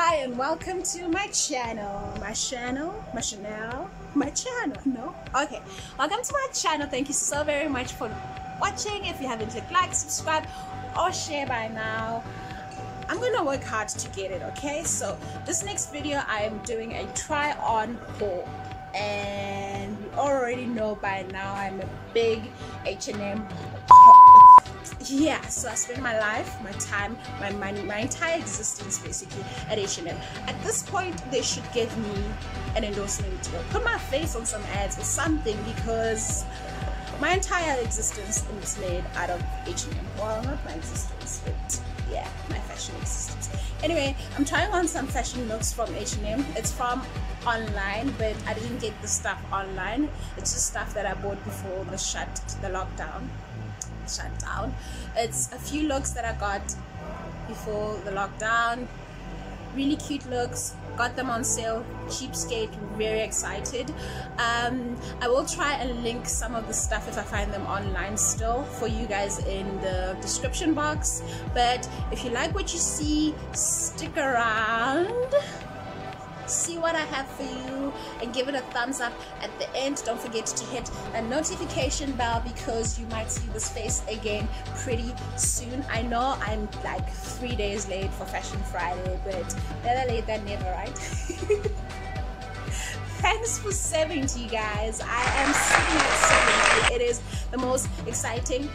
Hi and welcome to my channel. Welcome to my channel. Thank you so very much for watching. If you haven't clicked like, subscribe or share by now, I'm gonna work hard to get it, okay? So this next video I am doing a try on haul, and you already know by now I'm a big H&M. Yeah, so I spend my life, my time, my money, my entire existence basically at H&M. At this point, they should give me an endorsement deal. Put my face on some ads or something, because my entire existence is made out of H&M. Well, not my existence, but yeah, my fashion existence. Anyway, I'm trying on some fashion looks from H&M. It's from online, but I didn't get the stuff online. It's just stuff that I bought before the lockdown. Shutdown. It's a few looks that I got before the lockdown. Really cute looks. Got them on sale. Cheapskate. Very excited. I will try and link some of the stuff if I find them online still for you guys in the description box. But if you like what you see, stick around. See what I have for you and give it a thumbs up at the end. Don't forget to hit the notification bell, because you might see this face again pretty soon. I know I'm like 3 days late for Fashion Friday, but better late than never, right? Thanks for 70, guys. I am sitting at 70. It is the most exciting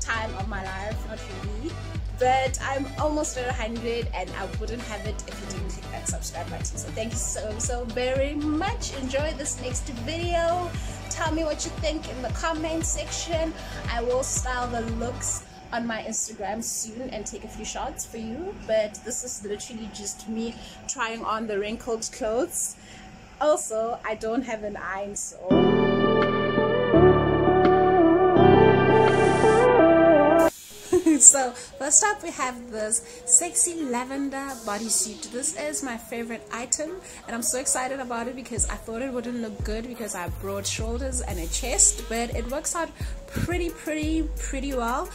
time of my life, not really, but I'm almost at 100, and I wouldn't have it if you didn't click that subscribe button. So thank you so very much. Enjoy this next video. Tell me what you think in the comment section. I will style the looks on my Instagram soon and take a few shots for you, but this is literally just me trying on the wrinkled clothes. Also, I don't have an iron, so so first up we have this sexy lavender bodysuit. This is my favorite item, and I'm so excited about it because I thought it wouldn't look good because I have broad shoulders and a chest, but it works out pretty well.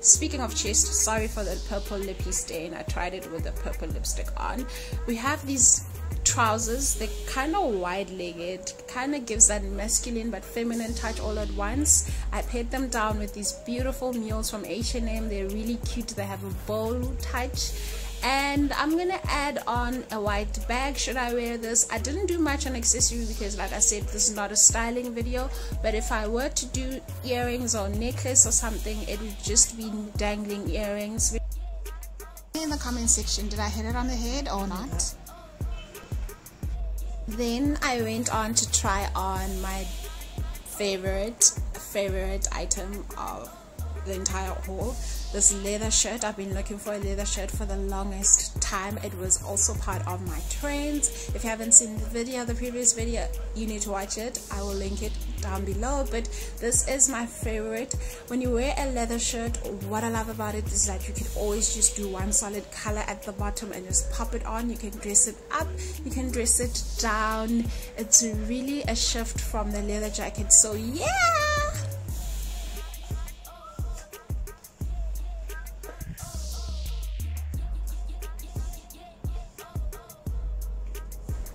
Speaking of chest, sorry for the purple lippy stain. I tried it with a purple lipstick on. We have these trousers. They're kind of wide-legged, kind of gives that masculine but feminine touch all at once. I paired them down with these beautiful mules from H&M. They're really cute. They have a bow touch, and I'm gonna add on a white bag. Should I wear this? I didn't do much on accessories because, like I said, this is not a styling video, but if I were to do earrings or necklace or something, it would just be dangling earrings. In the comment section, did I hit it on the head or not? Then I went on to try on my favorite item of the entire haul, this leather shirt. I've been looking for a leather shirt for the longest time. It was also part of my trends. If you haven't seen the previous video, you need to watch it. I will link it down below, but this is my favorite. When you wear a leather shirt, what I love about it is that you can always just do one solid color at the bottom and just pop it on. You can dress it up, you can dress it down. It's really a shift from the leather jacket, so yeah.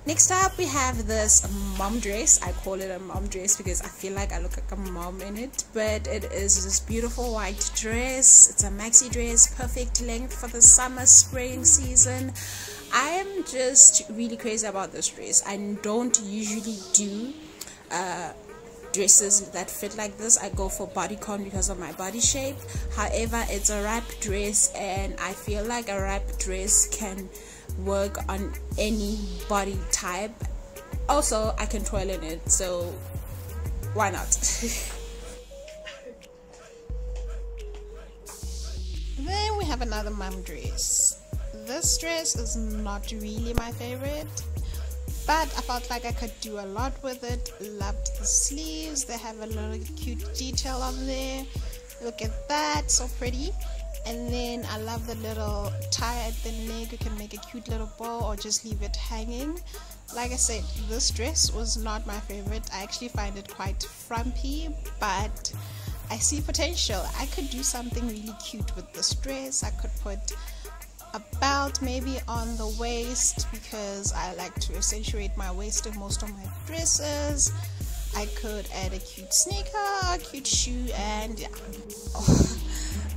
Next up we have this mom dress. I call it a mom dress because I feel like I look like a mom in it, but it is this beautiful white dress. It's a maxi dress, perfect length for the summer spring season. I am just really crazy about this dress. I don't usually do dresses that fit like this. I go for bodycon because of my body shape. However, it's a wrap dress, and I feel like a wrap dress can work on any body type. Also, I can twirl in it, so why not? Then we have another mom dress. This dress is not really my favorite, but I felt like I could do a lot with it. Loved the sleeves. They have a little cute detail on there. Look at that, so pretty. And then I love the little tie at the neck. You can make a cute little bow or just leave it hanging. Like I said, this dress was not my favorite. I actually find it quite frumpy, but I see potential. I could do something really cute with this dress. I could put about maybe on the waist, because I like to accentuate my waist in most of my dresses. I could add a cute sneaker, a cute shoe, and yeah.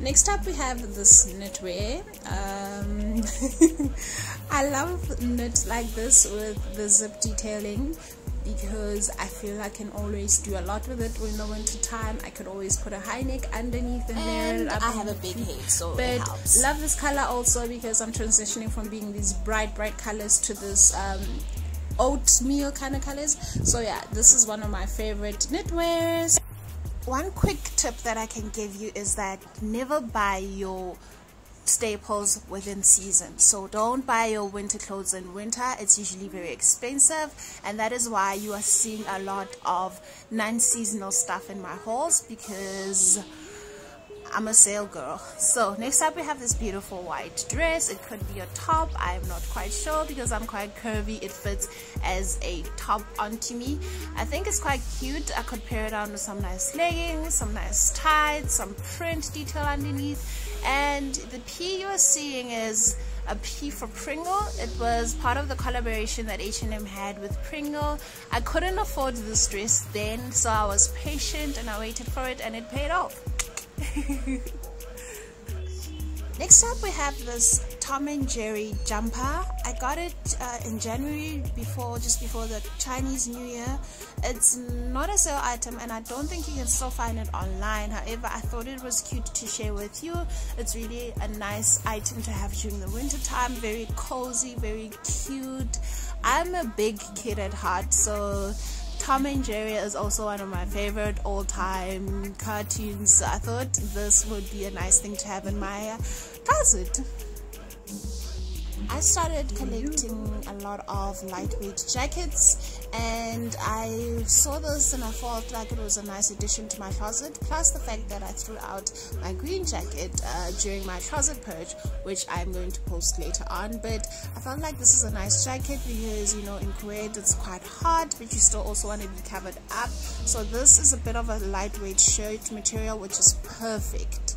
Next up we have this knitwear. I love knits like this with the zip detailing, because I feel I can always do a lot with it in the winter time. I could always put a high neck underneath the and I have a big head, so but it helps. Love this color also because I'm transitioning from being these bright colors to this oatmeal kind of colors. So yeah, this is one of my favorite knitwears. One quick tip that I can give you is that never buy your staples within season. So don't buy your winter clothes in winter. It's usually very expensive, and that is why you are seeing a lot of non-seasonal stuff in my hauls, because I'm a sale girl. So next up we have this beautiful white dress. It could be a top, I'm not quite sure because I'm quite curvy. It fits as a top onto me. I think it's quite cute. I could pair it on with some nice leggings, some nice tights, some print detail underneath. And the P you're seeing is a P for Pringle. It was part of the collaboration that H&M had with Pringle. I couldn't afford this dress then, so I was patient and I waited for it, and it paid off. Next up we have this Tom and Jerry jumper. I got it in January, just before the Chinese New Year. It's not a sale item and I don't think you can still find it online. However, I thought it was cute to share with you. It's really a nice item to have during the winter time. Very cozy, very cute. I'm a big kid at heart, so Tom and Jerry is also one of my favorite all-time cartoons, so I thought this would be a nice thing to have in my closet. I started collecting a lot of lightweight jackets, and I saw this and I felt like it was a nice addition to my closet, plus the fact that I threw out my green jacket during my closet purge, which I'm going to post later on. But I felt like this is a nice jacket because, you know, in Kuwait it's quite hot, but you still also want to be covered up. So this is a bit of a lightweight shirt material, which is perfect.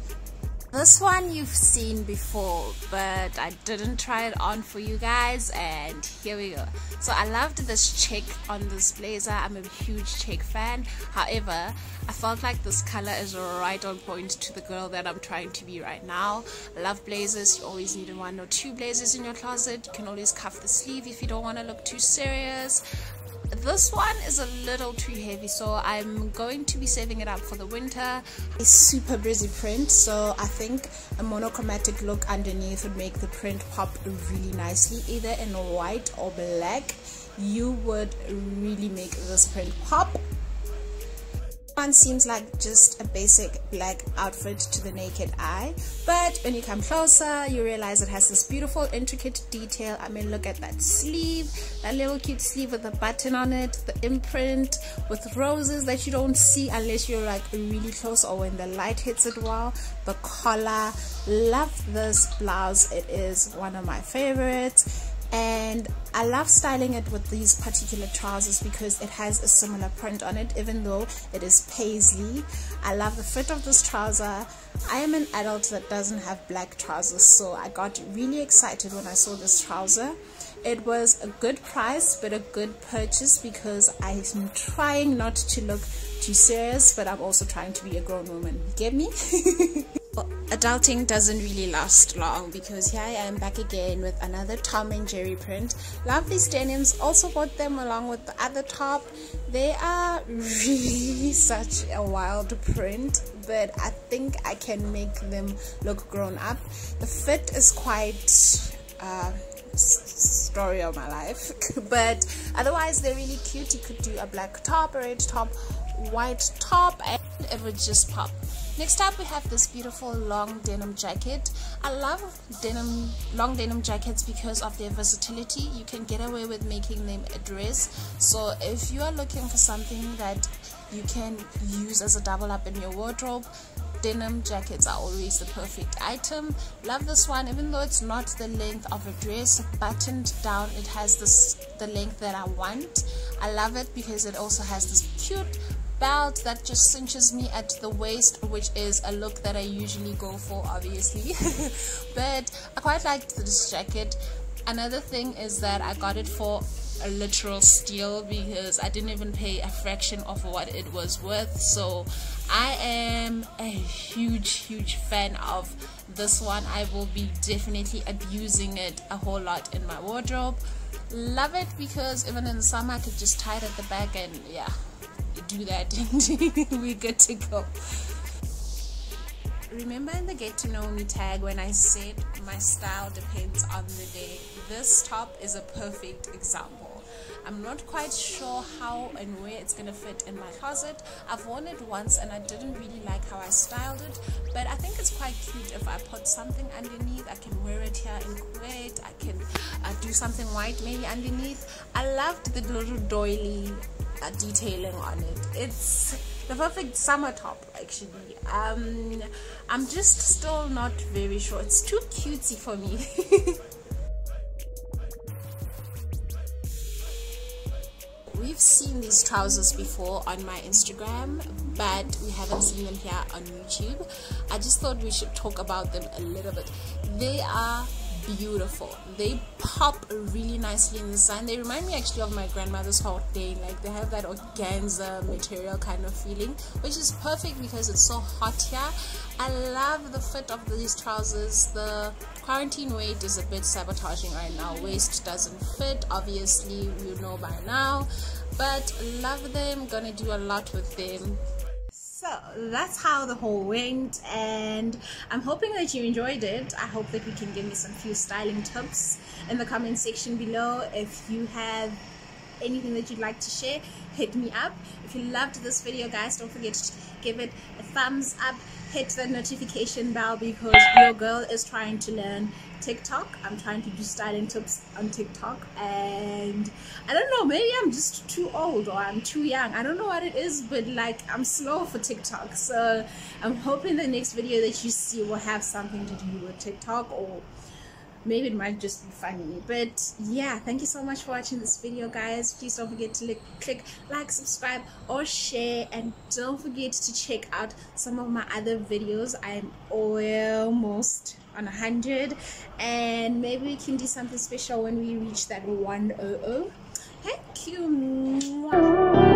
This one you've seen before, but I didn't try it on for you guys, and here we go. So I loved this check on this blazer. I'm a huge check fan. However, I felt like this color is right on point to the girl that I'm trying to be right now. I love blazers. You always need one or two blazers in your closet. You can always cuff the sleeve if you don't want to look too serious. This one is a little too heavy, so I'm going to be saving it up for the winter. It's super busy print, so I think a monochromatic look underneath would make the print pop really nicely. Either in white or black, you would really make this print pop. One seems like just a basic black outfit to the naked eye, but when you come closer you realize it has this beautiful intricate detail. I mean, look at that sleeve, that little cute sleeve with a button on it, the imprint with roses that you don't see unless you're like really close or when the light hits it well. The collar, love this blouse, it is one of my favorites. And I love styling it with these particular trousers because it has a similar print on it, even though it is paisley. I love the fit of this trouser. I am an adult that doesn't have black trousers, so I got really excited when I saw this trouser. It was a good price but a good purchase because I'm trying not to look too serious, but I'm also trying to be a grown woman. Get me? Adulting doesn't really last long because here I am back again with another Tom and Jerry print. Love these denims. Also bought them along with the other top. They are really such a wild print, but I think I can make them look grown up. The fit is quite story of my life, but otherwise they're really cute. You could do a black top, a red top, white top, and it would just pop. Next up we have this beautiful long denim jacket. I love long denim jackets because of their versatility. You can get away with making them a dress, so if you are looking for something that you can use as a double up in your wardrobe, denim jackets are always the perfect item. Love this one, even though it's not the length of a dress, buttoned down it has the length that I want. I love it because it also has this cute belt that just cinches me at the waist, which is a look that I usually go for, obviously. But I quite liked this jacket. Another thing is that I got it for a literal steal because I didn't even pay a fraction of what it was worth. So I am a huge fan of this one. I will be definitely abusing it a whole lot in my wardrobe. Love it because even in the summer I could just tie it at the back and yeah, do that and we're good to go. Remember in the get to know me tag when I said my style depends on the day? This top is a perfect example. I'm not quite sure how and where it's gonna fit in my closet. I've worn it once and I didn't really like how I styled it, but I think it's quite cute. If I put something underneath, I can wear it here in Kuwait. I can do something white maybe underneath. I loved the little doily detailing on it. It's the perfect summer top actually. I'm just still not very sure. It's too cutesy for me. We've seen these trousers before on my Instagram, but we haven't seen them here on YouTube. I just thought we should talk about them a little bit. They are beautiful. They pop really nicely in the sun. They remind me actually of my grandmother's hot day. Like they have that organza material kind of feeling, which is perfect because it's so hot here. I love the fit of these trousers. The quarantine weight is a bit sabotaging right now. Waist doesn't fit, obviously, you know by now, but love them. Gonna do a lot with them. So that's how the haul went, and I'm hoping that you enjoyed it. I hope that you can give me some few styling tips in the comment section below. If you have anything that you'd like to share, hit me up. If you loved this video, guys, don't forget to give it a thumbs up. Hit the notification bell because your girl is trying to learn TikTok. I'm trying to do styling tips on TikTok, and I don't know, maybe I'm just too old or I'm too young. I don't know what it is, but like I'm slow for TikTok. So I'm hoping the next video that you see will have something to do with TikTok, or maybe it might just be funny. But yeah, thank you so much for watching this video, guys. Please don't forget to click like, subscribe, or share, and don't forget to check out some of my other videos. I'm almost on 100, and maybe we can do something special when we reach that 100. Thank you.